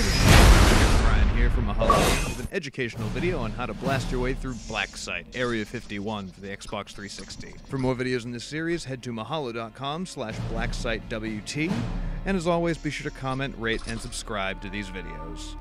upgraded. Brian here from Mahalo with an educational video on how to blast your way through Blacksite, Area 51 for the Xbox 360. For more videos in this series, head to mahalo.com/blacksitewt. And as always, be sure to comment, rate, and subscribe to these videos.